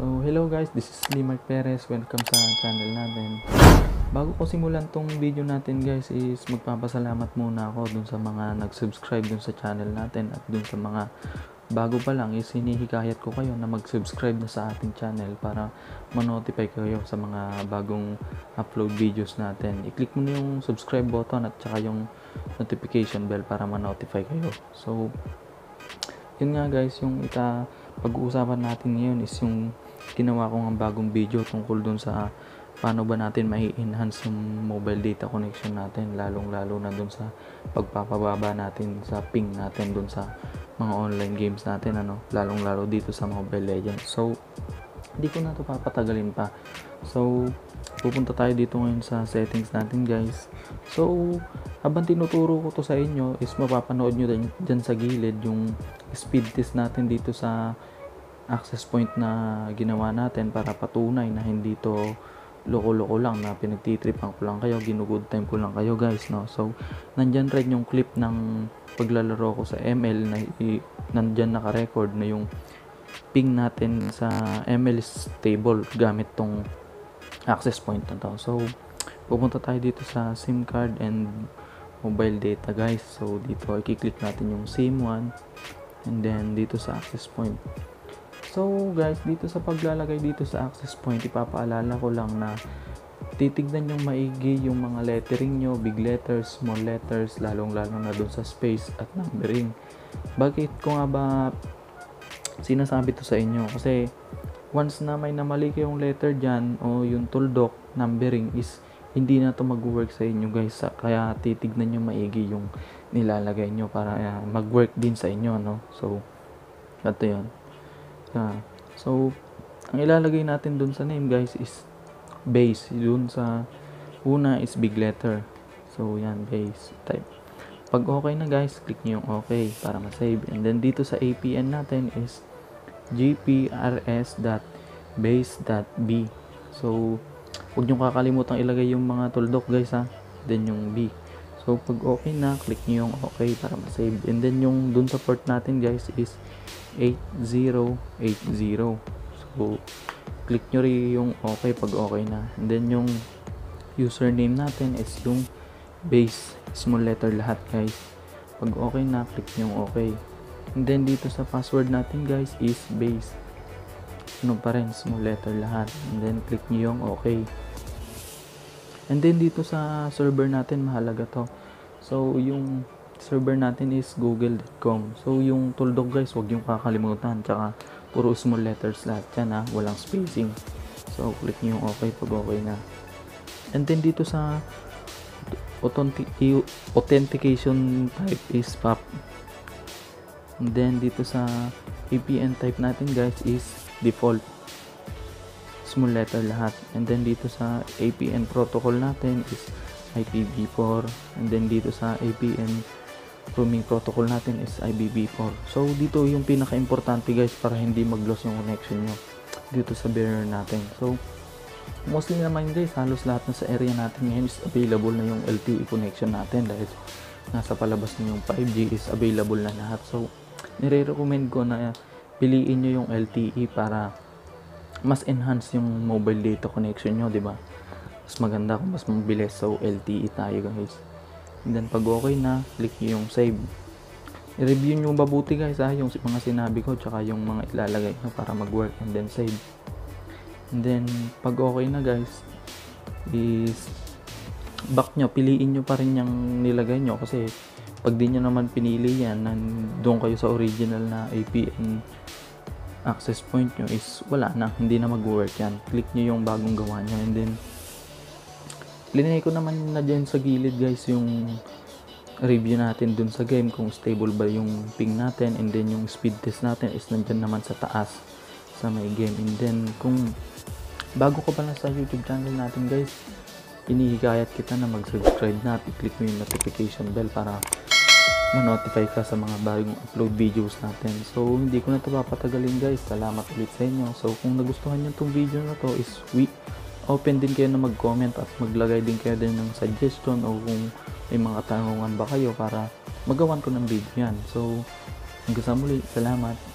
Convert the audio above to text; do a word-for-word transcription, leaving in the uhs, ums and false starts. So hello guys, this is Lee Mark Perez. Welcome sa channel natin. Bago ko simulan tong video natin guys is magpapasalamat muna ako dun sa mga nag-subscribe dun sa channel natin at dun sa mga bago pa lang is hinihikayat ko kayo na mag-subscribe na sa ating channel para ma-notify kayo sa mga bagong upload videos natin. I-click mo na yung subscribe button at saka yung notification bell para ma-notify kayo. So yun nga guys, yung ita pag-uusapan natin ngayon is yung ginawa ko ng bagong video tungkol dun sa paano ba natin mai-enhance yung mobile data connection natin, lalong-lalo na dun sa pagpapababa natin sa ping natin dun sa mga online games natin, ano, lalong-lalo dito sa Mobile Legends. So hindi ko na to papatagalin pa. So pupunta tayo dito ngayon sa settings natin guys. So habang tinuturo ko to sa inyo is mapapanood nyo dyan sa gilid yung speed test natin dito sa access point na ginawa natin para patunay na hindi to loko-loko lang na pinagtitripan ko lang kayo, ginugood time ko lang kayo guys, no. So nandyan rin yung clip ng paglalaro ko sa M L na i, nandyan naka-record na yung ping natin sa M L stable gamit tong access point na to. So pupunta tayo dito sa SIM card and mobile data guys. So dito i-click natin yung SIM one and then dito sa access point. So guys, dito sa paglalagay dito sa access point, ipapaalala ko lang na titignan yung maigi yung mga lettering nyo, big letters, small letters, lalong lalo na dun sa space at numbering. Bakit ko nga ba sinasabi to sa inyo? Kasi once na may namali kayong letter dyan o yung tuldok, numbering is hindi na to mag-work sa inyo guys. Kaya titignan nyo maigi yung nilalagay nyo para uh, mag-work din sa inyo, no? So ito yun. Ah, so ang ilalagay natin dun sa name guys is base. Dun sa una is big letter, so yan, base type. Pag okay na guys, click nyo yung okay para masave. And then dito sa A P N natin is g p r s dot base dot b. so huwag nyo kakalimutan ilagay yung mga tuldok guys, ha, then yung b. So pag okay na, click nyo yung okay para masave. And then yung dun sa port natin guys is eight zero eight zero. So click nyo rin yung okay pag okay na. And then yung username natin is yung base, small letter lahat guys. Pag okay na, click nyo yung okay. And then dito sa password natin guys is base, ano pa rin, small letter lahat. And then click nyo yung okay. And then dito sa server natin, mahalaga to. So yung server natin is google dot com. So yung tuldok guys, wag yung kakalimutan, tsaka puro small letters lahat yan, ha, walang spacing. So click nyo yung okay pag okay na. And then dito sa authentic authentication type is pop. And then dito sa A P N type natin guys is default, small letter lahat. And then dito sa A P N protocol natin is I P v four. And then dito sa A P N roaming protocol natin is I P v four. So dito yung pinaka-importante guys para hindi mag-loss yung connection nyo dito sa bearer natin. So mostly naman guys, halos lahat na sa area natin ngayon is available na yung L T E connection natin dahil nasa palabas na yung five G is available na lahat. So nire-recommend ko na piliin nyo yung L T E para mas enhance yung mobile data connection nyo, diba? Mas maganda kung mas mabilis. So L T E tayo guys. And then pag okay na, click nyo yung save. I-review nyo mabuti guys, ha, yung mga sinabi ko tsaka yung mga ilalagay nyo para mag-work. And then save. And then pag okay na guys is back nyo, piliin nyo pa rin yung nilagay nyo kasi pag di nyo naman pinili yan, doon kayo sa original na A P N access point nyo is wala na, hindi na mag-work yan. Click nyo yung bagong gawa nyo. And then linay ko naman na dyan sa gilid guys yung review natin dun sa game kung stable ba yung ping natin. And then yung speed test natin is nandyan naman sa taas sa may game. And then kung bago ko pala sa YouTube channel natin guys, inihikayat kita na mag-subscribe na at i-click mo yung notification bell para ma-notify ka sa mga bagong upload videos natin. So hindi ko na ito papatagalin guys, salamat ulit sa inyo. So kung nagustuhan nyo itong video na to is we open din kayo na mag-comment at maglagay din kayo din ng suggestion o kung may mga tanungan ba kayo para magawan ko ng video yan. So hanggang sa muli, salamat.